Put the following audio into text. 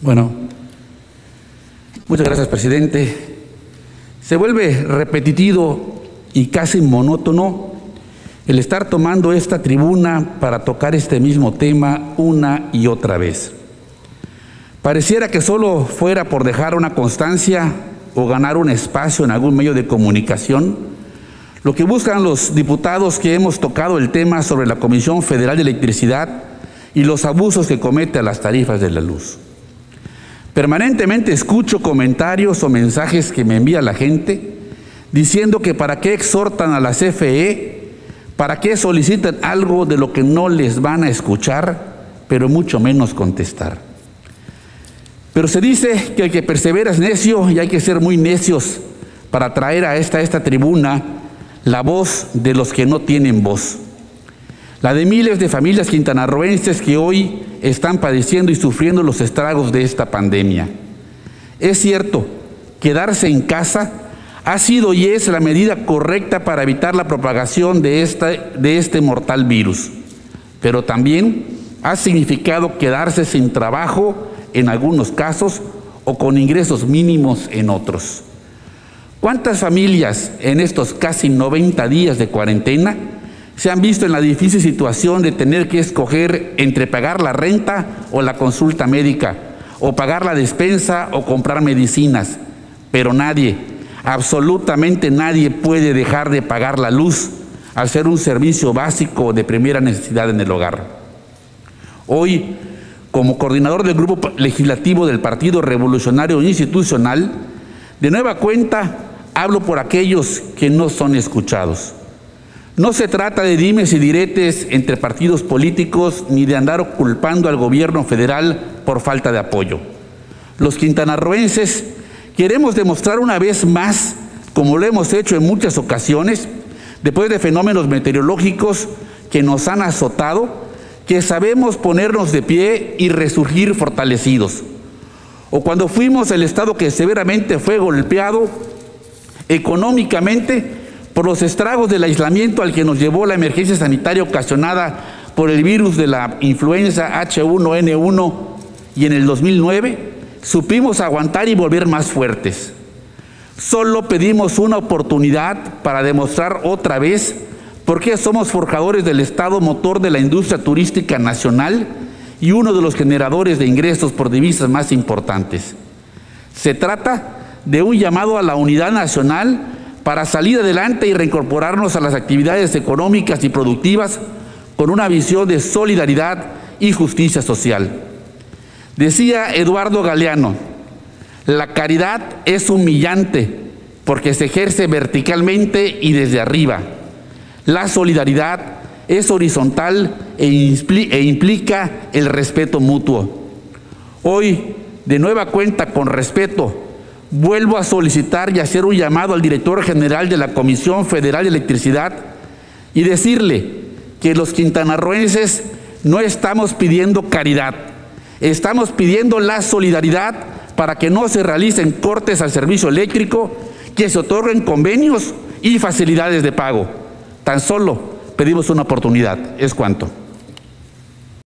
Bueno, muchas gracias, presidente. Se vuelve repetitivo y casi monótono el estar tomando esta tribuna para tocar este mismo tema una y otra vez. Pareciera que solo fuera por dejar una constancia o ganar un espacio en algún medio de comunicación, lo que buscan los diputados que hemos tocado el tema sobre la Comisión Federal de Electricidad y los abusos que comete a las tarifas de la luz. Permanentemente escucho comentarios o mensajes que me envía la gente diciendo que para qué exhortan a la CFE, para qué solicitan algo de lo que no les van a escuchar, pero mucho menos contestar. Pero se dice que el que persevera es necio, y hay que ser muy necios para traer a esta tribuna la voz de los que no tienen voz. La de miles de familias quintanarroenses que hoy están padeciendo y sufriendo los estragos de esta pandemia. Es cierto, quedarse en casa ha sido y es la medida correcta para evitar la propagación de este mortal virus, pero también ha significado quedarse sin trabajo en algunos casos o con ingresos mínimos en otros. ¿Cuántas familias en estos casi 90 días de cuarentena se han visto en la difícil situación de tener que escoger entre pagar la renta o la consulta médica, o pagar la despensa o comprar medicinas? Pero nadie, absolutamente nadie, puede dejar de pagar la luz al ser un servicio básico de primera necesidad en el hogar. Hoy, como coordinador del Grupo Legislativo del Partido Revolucionario Institucional, de nueva cuenta hablo por aquellos que no son escuchados. No se trata de dimes y diretes entre partidos políticos ni de andar culpando al gobierno federal por falta de apoyo. Los quintanarroenses queremos demostrar una vez más, como lo hemos hecho en muchas ocasiones, después de fenómenos meteorológicos que nos han azotado, que sabemos ponernos de pie y resurgir fortalecidos. O cuando fuimos el estado que severamente fue golpeado económicamente por los estragos del aislamiento al que nos llevó la emergencia sanitaria ocasionada por el virus de la influenza H1N1, y en el 2009 supimos aguantar y volver más fuertes. Solo pedimos una oportunidad para demostrar otra vez porque somos forjadores del Estado, motor de la industria turística nacional y uno de los generadores de ingresos por divisas más importantes. Se trata de un llamado a la unidad nacional para salir adelante y reincorporarnos a las actividades económicas y productivas con una visión de solidaridad y justicia social. Decía Eduardo Galeano, la caridad es humillante porque se ejerce verticalmente y desde arriba. La solidaridad es horizontal e implica el respeto mutuo. Hoy, de nueva cuenta, con respeto, vuelvo a solicitar y hacer un llamado al director general de la Comisión Federal de Electricidad y decirle que los quintanarroenses no estamos pidiendo caridad, estamos pidiendo la solidaridad para que no se realicen cortes al servicio eléctrico, que se otorguen convenios y facilidades de pago. Tan solo pedimos una oportunidad. Es cuanto.